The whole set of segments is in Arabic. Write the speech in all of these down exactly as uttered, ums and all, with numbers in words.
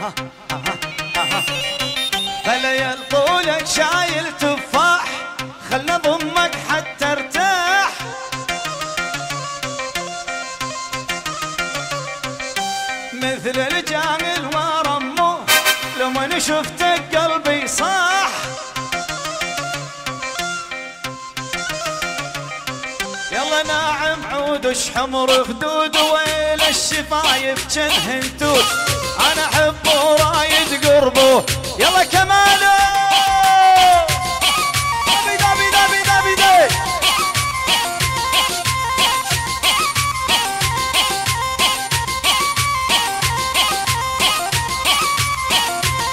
اها بليل طولك شايل تفاح خلنا ضمك حتى ارتاح مثل الجاهل ورموه لما شفتك قلبي صاح يلا ناعم عود وشحمر خدود ويل الشفايف جنه انتود انا احبه ورايد قربه يلا كماله دبي دبي دبي دبي دبي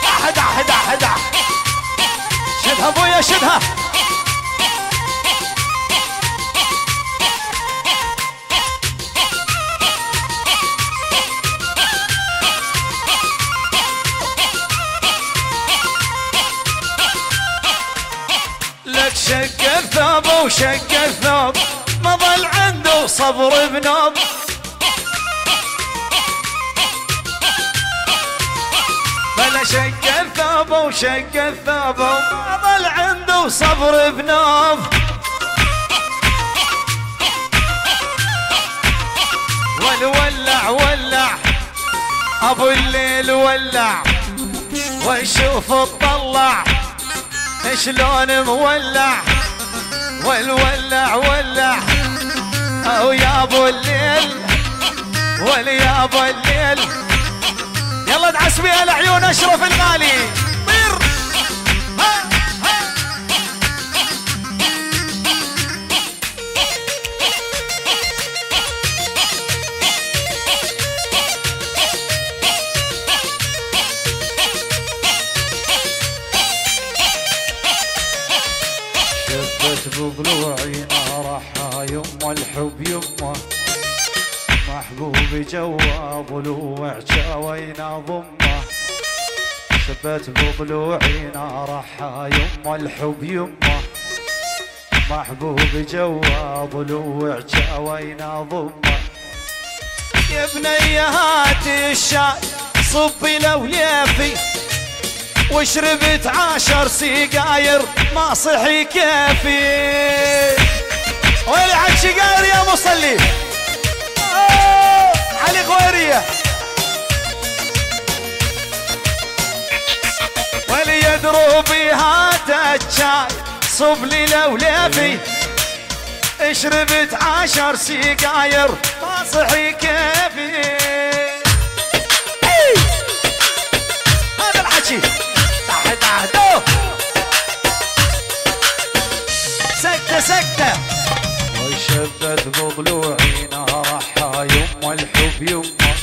احد احد احد احد شدها ابويا شدها شق الثوب وشق الثوب ما ظل عنده صبر بنوب بلا شق الثوب وشق الثوب ما ظل عنده صبر بنوب والولع ولع ابو الليل ولع وشوف اطلع شلون مولع والولع ولع او يا ابو الليل وليا ابو الليل يلا ادعس بيها العيون اشرف الغالي طير ها ها بضلوعي نار حا يما الحب يما محبوبي جوا ضلوع جاوينا ضمه شبت بضلوعي نار حا يما الحب يما محبوبي جوا ضلوع جاوينا ضمه يا بني هاتي الشاي صبي لو ليفي وشربت عشر سجاير ما صحي كافي ويلي عن شقاير يا مصلي علي غويريه ويلي يدرو بهذا الشاي صب لي لو لافي شربت عشر سجاير ما صحي كافي هذا الحكي سكتة سكتة وشبت بضلوعي نار حا يما الحب يما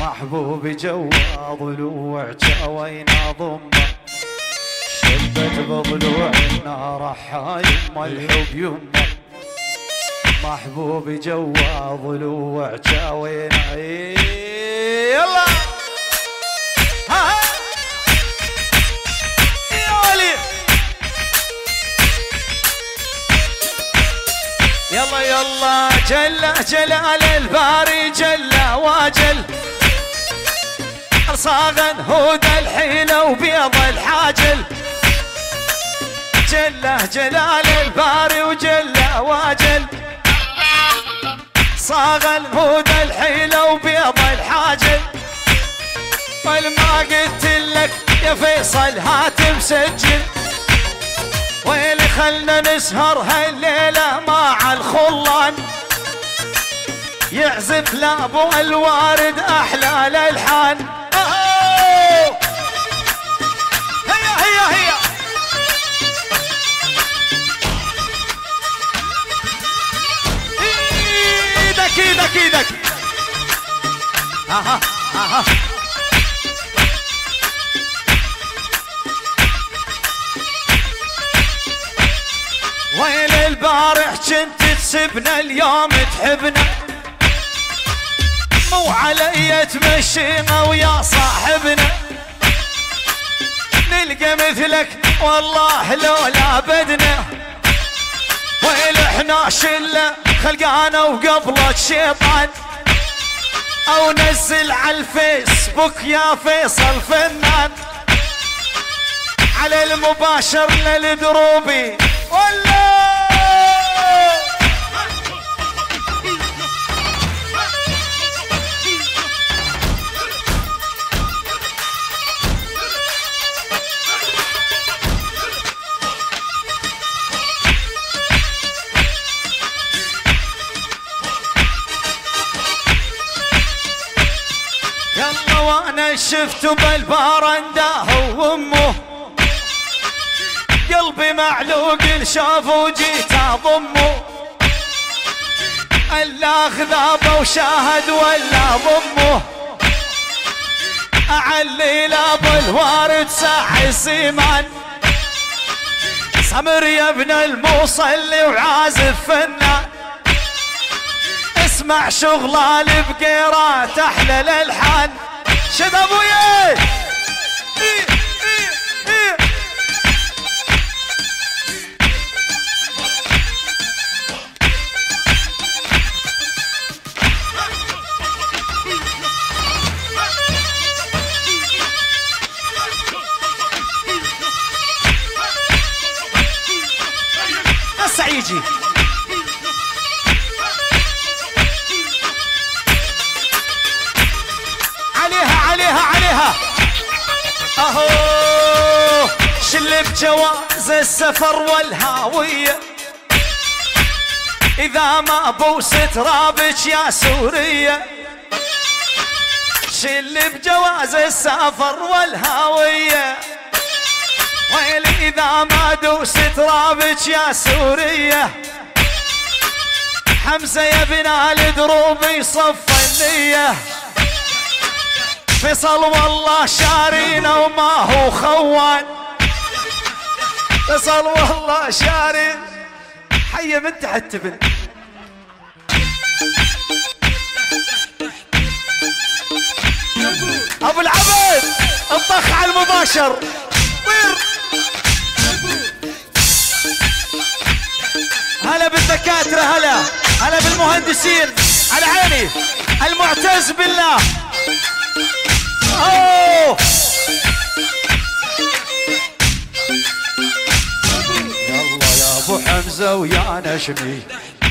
محبوبي جوا ضلوع جاوينا ضمه شبت بضلوعي نار حا يما الحب يما محبوبي جوا ضلوع جاوينا يلا يلا يلا جل جلال الباري جل واجل صاغن هود الحيلة وبيض الحاجل جل جلال الباري وجل واجل صاغن هود الحيلة وبيض الحاجل والما قلت لك يا فيصل هاتم سجل ويلي خلنا نسهر هالليلة مع الخلان يعزف لابو الوارد أحلى الألحان أوه هيا هيا هيا إيدك إيدك إيدك أها أها ويل البارح كنت تسبنا اليوم تحبنا مو علي تمشينا ويا صاحبنا نلقى مثلك والله لو لا بدنا ويل احنا شله خلقانا وقبلك شيطان او نزل على الفيسبوك يا فيصل فنان على المباشر للدروبي ولا وانا شفت بالبارندا هو امه قلبي معلوق لشافه وجيت اضمه الا خذابه وشاهد ولا ضمه اعلي لابو الوارد ساح السيمان سمر يا ابن الموصلي وعازف فنان اسمع شغلة البقيرات احلى الالحان شد ابويا هسه يجي عليها عليها اهو شل بجواز السفر والهاوية اذا ما بوست رابج يا سورية شل بجواز السفر والهاوية ويل اذا ما دوست رابج يا سورية حمزة يا بنا لدروبي صف النية فيصل والله شارينا وما هو خوان فيصل والله شارين حيه من تحت تبن ابو العبد الطخ على المباشر وير هلا بالدكاتره هلا هلا بالمهندسين على عيني المعتز بالله أوه. يلا يا ابو حمزه ويا نشمي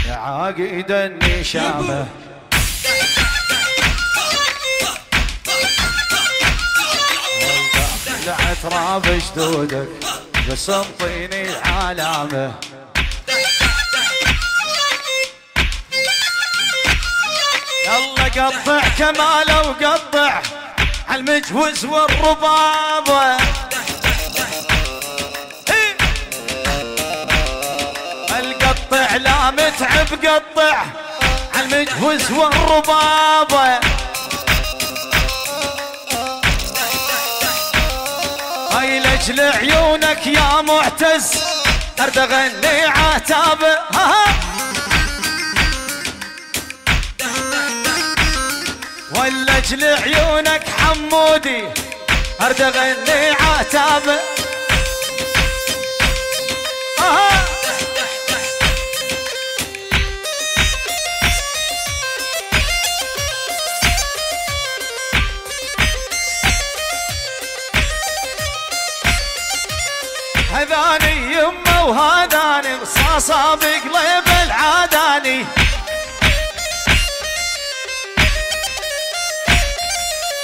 يا عاقد النشامه على تراب جدودك بس انطيني العلامه يلا قطع كماله وقطع المجوز والربابة القطع لا متعب قطع المجوز والربابة هاي لجل عيونك يا معتز ارد اغني عتابه ولجل عيونك حمودي ارد اغني عتابه هذاني يمه وهذاني رصاصه بقلب العاداني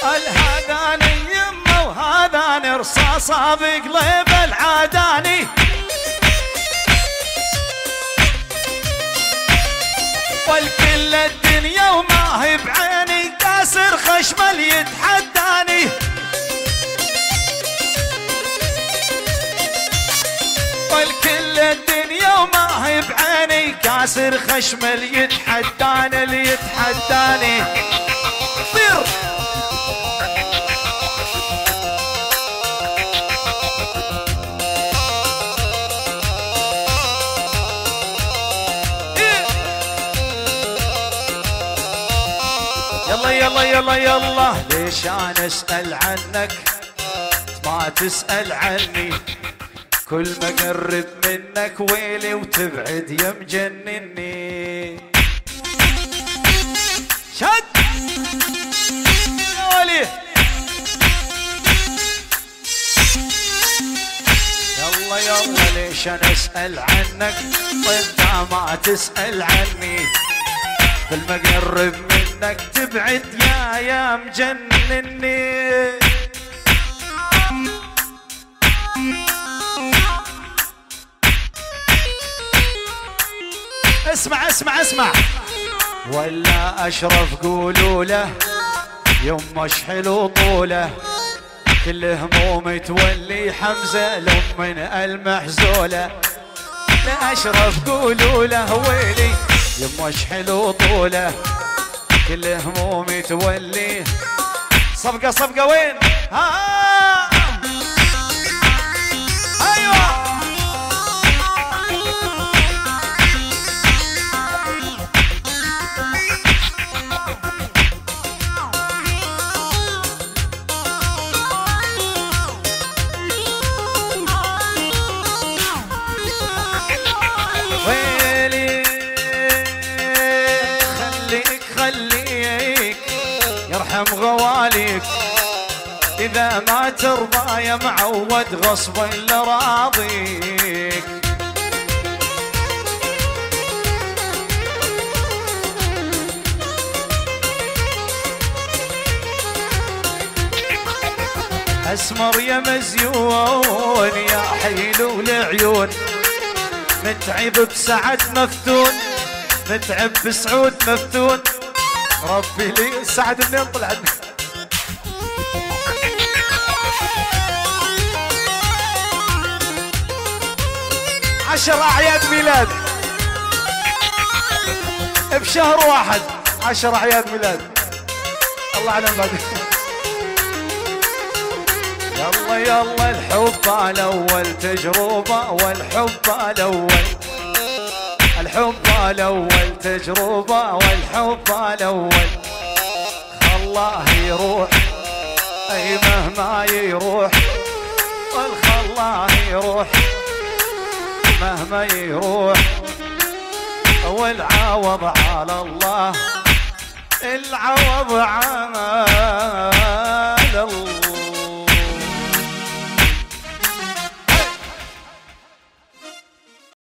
الهداني يمه وهذاني رصاصه بقلب العاداني والكل الدنيا وما هي بعيني كاسر خشمل يتحداني والكل الدنيا وما هي بعيني كاسر خشمل يتحداني اللي يتحداني طير يلا يلا يلا ليش انا اسال عنك ما تسال عني كل ما اقرب منك ويلي وتبعد يا مجنني شد يلا ليش انا اسال عنك وانت ما تسال عني؟ كل ما اقرب منك تبعد يا يا مجنني. اسمع اسمع اسمع ولا اشرف قولوا له يمش حلو طوله، كل هموم تولي حمزه لم من المحزوله. لا اشرف قولوا له ويلي يمش حلو طوله، كل هموم تولي صفقه صفقه وين؟ ها ايوه غواليك إذا ما ترضى يا معود غصبا لراضيك. أسمر يا مزيون يا حيلو العيون، متعب بسعد مفتون، متعب بسعود مفتون، ربي لي سعد منين طلعت؟ عشر اعياد ميلاد بشهر واحد، عشر اعياد ميلاد الله اعلم بعدين. يلا يلا الحب الاول تجربه، والحب الاول الحب الاول تجربه، والحب الاول خلاه يروح اي مهما يروح، والخلاه يروح مهما يروح، والعوض على الله، العوض على الله.